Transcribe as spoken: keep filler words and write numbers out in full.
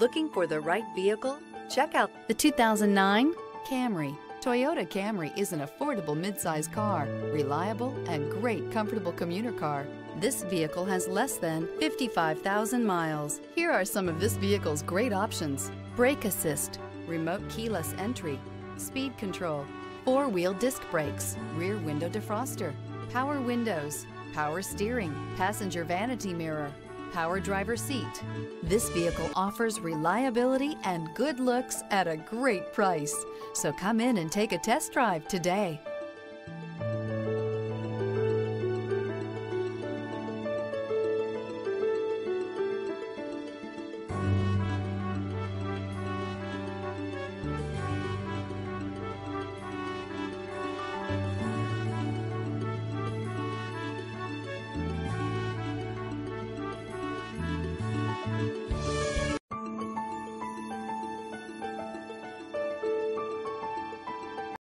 Looking for the right vehicle? Check out the two thousand nine Camry. Toyota Camry is an affordable midsize car, reliable and great comfortable commuter car. This vehicle has less than fifty-five thousand miles. Here are some of this vehicle's great options: brake assist, remote keyless entry, speed control, four-wheel disc brakes, rear window defroster, power windows, power steering, passenger vanity mirror, power driver seat. This vehicle offers reliability and good looks at a great price. So come in and take a test drive today.